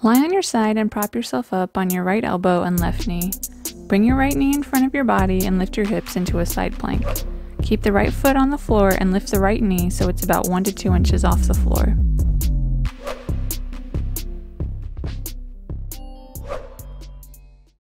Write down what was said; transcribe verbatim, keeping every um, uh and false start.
Lie on your side and prop yourself up on your right elbow and left knee. Bring your right knee in front of your body and lift your hips into a side plank. Keep the right foot on the floor and lift the right knee so it's about one to two inches off the floor.